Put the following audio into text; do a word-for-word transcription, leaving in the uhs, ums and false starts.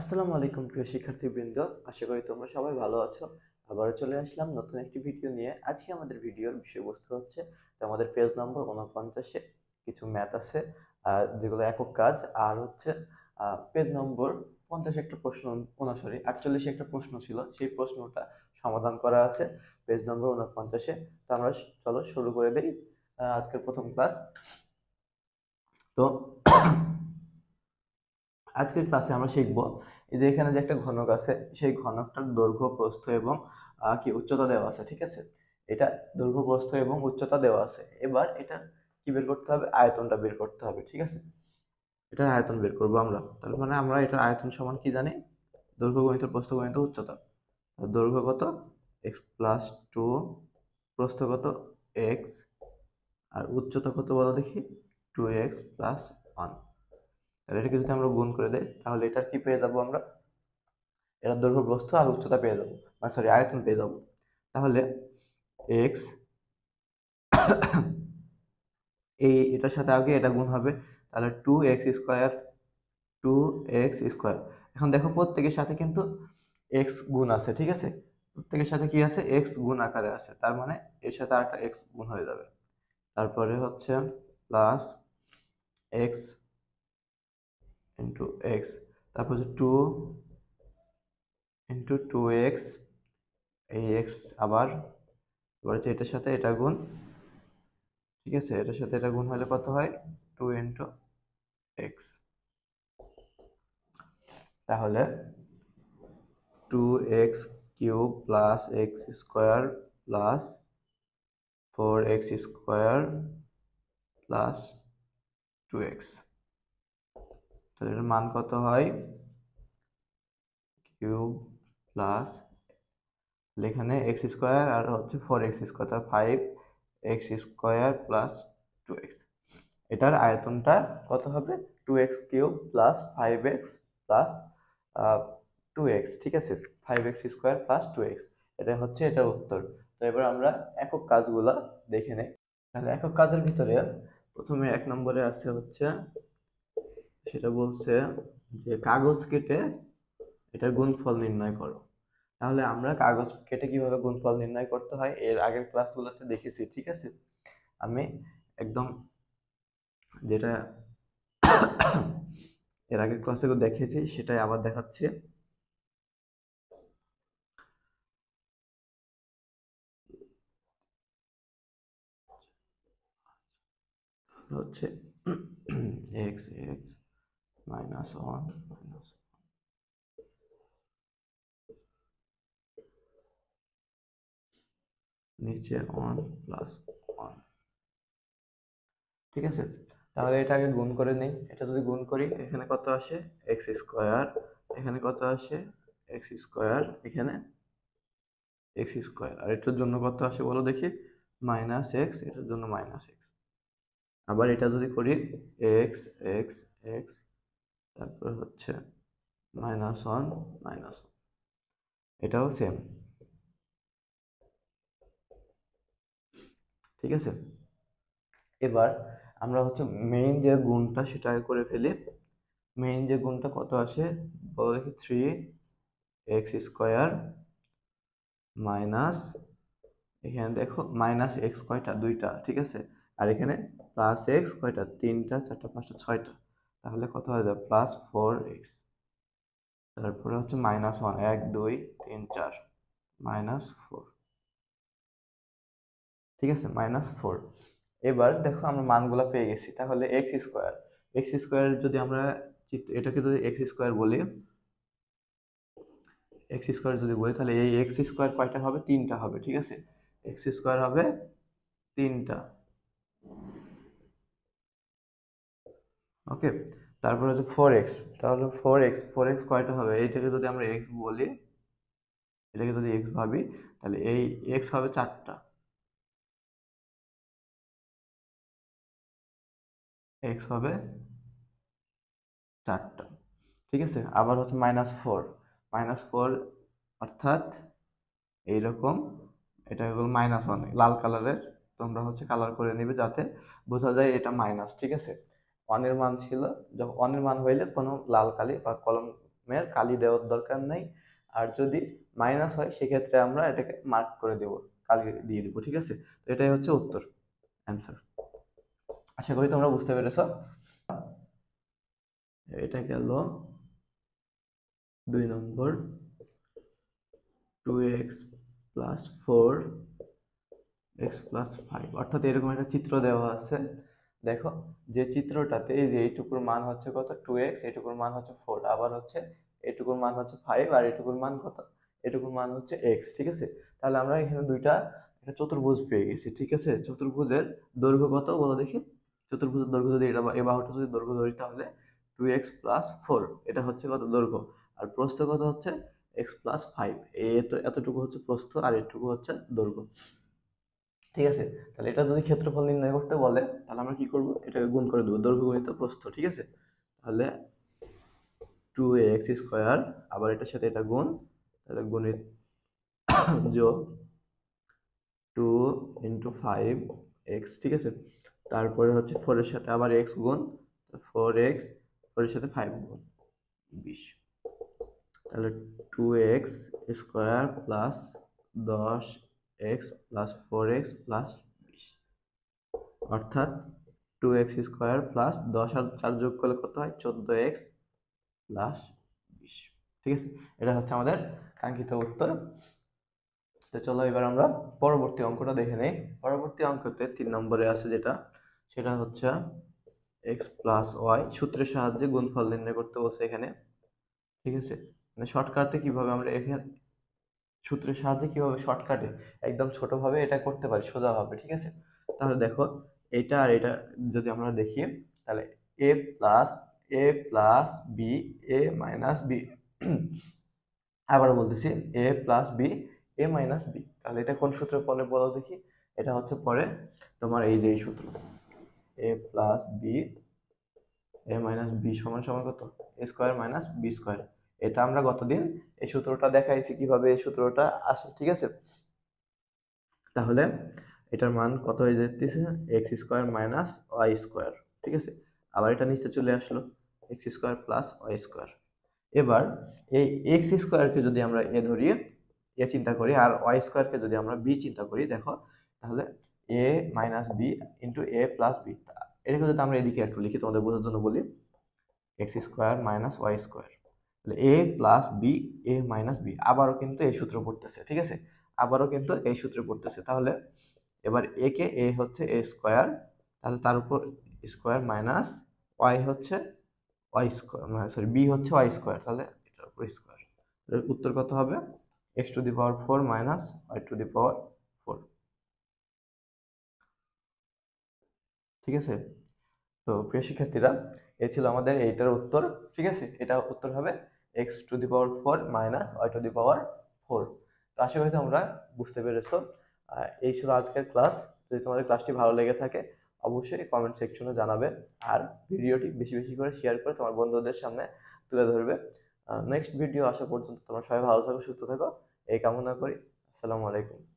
আসসালামু আলাইকুম প্রিয় শিক্ষার্থীবৃন্দ, আশা করি তোমরা সবাই ভালো আছো। আবারও চলে আসলাম নতুন একটি ভিডিও নিয়ে। আজকে আমাদের ভিডিওর বিষয়বস্তু হচ্ছে আমাদের পেজ নম্বর উনপঞ্চাশে কিছু ম্যাথ আছে যেগুলো একক কাজ, আর হচ্ছে পেজ নম্বর পঞ্চাশে একটা প্রশ্ন সরি আটচল্লিশে একটা প্রশ্ন ছিল, সেই প্রশ্নটা সমাধান করা আছে পেজ নম্বর উনপঞ্চাশে। তো আমরা চলো শুরু করে দিই আজকের প্রথম ক্লাস। তো আজকের ক্লাসে আমরা শিখব যে এখানে যে একটা ঘনক আছে, সেই ঘনকটার দৈর্ঘ্য প্রস্থ এবং কি উচ্চতা দেওয়া আছে। ঠিক আছে, এটা দৈর্ঘ্য প্রস্থ এবং উচ্চতা দেওয়া আছে। এবার এটা কি বের করতে হবে? আয়তনটা বের করতে হবে। ঠিক আছে, এটার আয়তন বের করবো আমরা। তাহলে মানে আমরা এটার আয়তন সমান কি জানি? দৈর্ঘ্য গণিত প্রস্থ গণিত উচ্চতা। দৈর্ঘ্য কত? এক্স প্লাস টু, প্রস্থ কত? এক্স, আর উচ্চতা কত বলো দেখি? Two X plus one. তাহলে এটাকে যদি আমরা গুণ করে দেই তাহলে এটার কি পেয়ে যাবো আমরা? এটার দৈর্ঘ্য প্রস্থ আর উচ্চতা পেয়ে যাবো, মানে সরি আয়তন পেয়ে যাবো। তাহলে এক্স এই এটার সাথে আগে এটা গুণ হবে, তাহলে two X square, two X square. এখন দেখো প্রত্যেকের সাথে কিন্তু এক্স গুণ আছে। ঠিক আছে, প্রত্যেকের সাথে কি আছে? এক্স গুণ আকারে আছে, তার মানে এর সাথে আরেকটা এক্স গুণ হয়ে যাবে। তারপরে হচ্ছে প্লাস এক্স ইন্টু এক্স, তারপর হচ্ছে টু ইন্টু টু এক্স, এই এক্স আবার হচ্ছে এটার সাথে এটা গুণ। ঠিক আছে, এটার সাথে এটা গুণ হলে কত হয়? Two into X. তাহলে two X cube plus X square plus four X square plus two X, তাহলে এটার মান কত হয়? কিউব প্লাস এখানে এক্স স্কোয়ার আর হচ্ছে ফোর এক্স স্কোয়ার, তার five X square plus two X. এটার আয়তনটা কত হবে? Two X cube plus five X plus two X. ঠিক আছে, five X square plus two X, এটা হচ্ছে এটার উত্তর। তো এবার আমরা একক কাজগুলো দেখে নেই। তাহলে একক কাজের ভিতরে প্রথমে এক নম্বরে আছে হচ্ছে, সেটা বলছে যে কাগজ কেটে এটার গুণফল নির্ণয় করো। তাহলে আমরা কাগজ কেটে কিভাবে গুণফল নির্ণয় করতে হয় এর আগের ক্লাসগুলোতে দেখেছি। ঠিক আছে, আমি একদম যেটা এর আগের ক্লাসে দেখেছি সেটাই আবার দেখাচ্ছি। হচ্ছে X X minus one minus নিচে ওয়ান প্লাস ওয়ান। ঠিক আছে, তাহলে এটাকে গুণ করে নেই। এটা যদি গুণ করি এখানে কত আসে? এক্স স্কোয়ার, এখানে কত আসে? এক্স স্কোয়ার, এখানে এক্স স্কোয়ার, আর এটার জন্য কত আসে বলো দেখি? মাইনাস এক্স, এটার জন্য মাইনাস এক্স। আবার এটা যদি করি এক্স এক্স এক্স, তারপর হচ্ছে মাইনাস ওয়ান মাইনাস ওয়ান, এটাও সেম। ঠিক আছে, এবার আমরা হচ্ছে মেইন যে গুণটা সেটা করে ফেলি। মেইন যে গুণটা কত আসে বলো দেখি? থ্রি এক্স স্কোয়ার মাইনাস, এখানে দেখো মাইনাস এক্স কয়টা? দুইটা। ঠিক আছে, আর এখানে প্লাস এক্স কয়টা? তিনটা, চারটা, পাঁচটা, ছয়টা। তাহলে কত হয়ে যাবে? Plus four X. তারপরে হচ্ছে মাইনাস ওয়ান, এক দুই তিন চার, মাইনাস ফোর। ঠিক আছে, মাইনাস ফোর। এবার দেখো আমরা মানগুলা পেয়ে গেছি। তাহলে এক্স স্কোয়ার, এক্স স্কোয়ার যদি আমরা এটাকে যদি এক্স স্কোয়ার বলি, এক্স স্কোয়ার যদি বলি তাহলে এই এক্স স্কোয়ার কয়টা হবে? তিনটা হবে। ঠিক আছে, এক্স স্কোয়ার হবে তিনটা। ওকে, তারপর হচ্ছে ফোর এক্স। তাহলে ফোর এক্স, ফোর এক্স কয়টা হবে? এইটাকে যদি আমরা এক্স বলি, এটাকে যদি এক্স ভাবি তাহলে এই এক্স হবে চারটা, এক্স হবে চারটা। ঠিক আছে, আবার হচ্ছে মাইনাস ফোর, মাইনাস ফোর অর্থাৎ এইরকম, এটা হলো মাইনাস ওয়ান, লাল কালারের। তোমরা হচ্ছে কালার করে নেবে যাতে বোঝা যায় এটা মাইনাস। ঠিক আছে, ওয়ানের মান ছিল, যখন ওয়ানের মান হইলে কোনো লাল কালি বা কলম মের কালি দেওয়ার দরকার নাই আর যদি মাইনাস হয় সেই ক্ষেত্রে আমরা এটাকে মার্ক করে দেব কালি দিয়ে দেব ঠিক আছে তো এটাই হচ্ছে উত্তর आंसर আশা করি তোমরা বুঝতে পেরেছো এটা গেল দুই নম্বর two X plus four X plus five অর্থাৎ এরকম একটা চিত্র দেওয়া আছে দেখো যে চিত্রটাতে এই যে এইটুকুর মান হচ্ছে কত টু এক্স এইটুকুর মান হচ্ছে फोर আবার হচ্ছে এইটুকুর মান হচ্ছে फाइव আর এইটুকুর মান কত এইটুকুর মান হচ্ছে x ঠিক আছে তাহলে আমরা এখানে দুইটা একটা চতুর্ভুজ পেয়ে গেছি ঠিক আছে চতুর্ভুজের দৈর্ঘ্য কত বলো দেখি চতুর্ভুজের দৈর্ঘ্য যদি এটা এই বাহুটা যদি দৈর্ঘ্য ধরি তাহলে টু এক্স plus फोर এটা হচ্ছে কত দৈর্ঘ্য আর প্রস্থ কত হচ্ছে x plus फाइव ए तो এতটুকু হচ্ছে প্রস্থ আর এতটুকু হচ্ছে দৈর্ঘ্য ঠিক আছে তাহলে এটা যদি ক্ষেত্রফল নির্ণয় করতে বলে তাহলে আমরা কি করব এটাকে গুণ করে দেব দৈর্ঘ্য গুণিত প্রস্থ ঠিক আছে তাহলে টু এক্স স্কয়ার আবার এটার সাথে এটা গুণ তাহলে গুণিত যোগ টু ফাইভ এক্স ঠিক আছে তারপরে হচ্ছে फोर এর সাথে আবার x গুণ फोर एक्स फोर এর সাথে फाइव গুণ ट्वेंटी তাহলে two X square plus ten X plus four X plus twenty অর্থাৎ two X square plus ten আর চার যোগ করলে কত হয় फोर्टीन एक्स প্লাস ट्वेंटी ঠিক আছে এটা হচ্ছে আমাদের কাঙ্ক্ষিত উত্তর তো চলো এবার আমরা পরবর্তী অঙ্কটা দেখে নেই পরবর্তী অঙ্কতে তিন নম্বরে আছে যেটা সেটা হচ্ছে x প্লাস y সূত্রের সাহায্যে গুণফল নির্ণয় করতে বলছে এখানে ঠিক আছে মানে শর্টকাটে কিভাবে আমরা এখানে সূত্রের সাহায্যে কিভাবে শর্টকাটে একদম ছোট ভাবে এটা করতে পারি সোজা হবে ঠিক আছে তাহলে দেখো এটা আর এটা যদি আমরা দেখি তাহলে a + a + b a - b আবার বলতেছি a + b a - b তাহলে এটা কোন সূত্রে পড়ে বলো দেখি এটা হচ্ছে পরে তোমার এই যে এই সূত্র a + b a - b = কত a স্কয়ার - b স্কয়ার এটা আমরা গতদিন এই সূত্রটা দেখাইছি কিভাবে এই সূত্রটা আসে ঠিক আছে তাহলে এটার মান কত হয়ে যাচ্ছে x স্কয়ার - y স্কয়ার ঠিক আছে আবার এটা নিচে চলে আসলো x স্কয়ার + y স্কয়ার এবার এই x স্কয়ার কে যদি আমরা a ধরি a চিন্তা করি আর y স্কয়ার কে যদি আমরা b চিন্তা করি দেখো তাহলে a - b * a + b এটাকে যদি আমরা এদিকে একটু লিখি তোমাদের বোঝার জন্য বলি x স্কয়ার - y স্কয়ার তাহলে a + b a - b আবারও কিন্তু এই সূত্র পড়তেছে ঠিক আছে আবারও কিন্তু এই সূত্র পড়তেছে তাহলে এবার a কে a হচ্ছে a স্কয়ার তাহলে তার উপর স্কয়ার - y হচ্ছে y স্কয়ার মানে সরি b হচ্ছে y স্কয়ার তাহলে এটার উপর স্কয়ার তাহলে উত্তর কত হবে x to the power four - y to the power four ঠিক আছে তো প্রিয় শিক্ষার্থীরা এই ছিল আমাদের এইটার উত্তর ঠিক আছে এটা উত্তর হবে x to the power four - y to the power four তো আশা করি তোমরা বুঝতে পেরেছো এই ছিল আজকের ক্লাস যদি তোমাদের ক্লাসটি ভালো লেগে থাকে অবশ্যই কমেন্ট সেকশনে জানাবে আর ভিডিওটি বেশি বেশি করে শেয়ার করে তোমার বন্ধুদের সামনে তুলে ধরবে নেক্সট ভিডিও আসা পর্যন্ত তোমরা সবাই ভালো থাকো সুস্থ থাকো এই কামনা করি আসসালামু আলাইকুম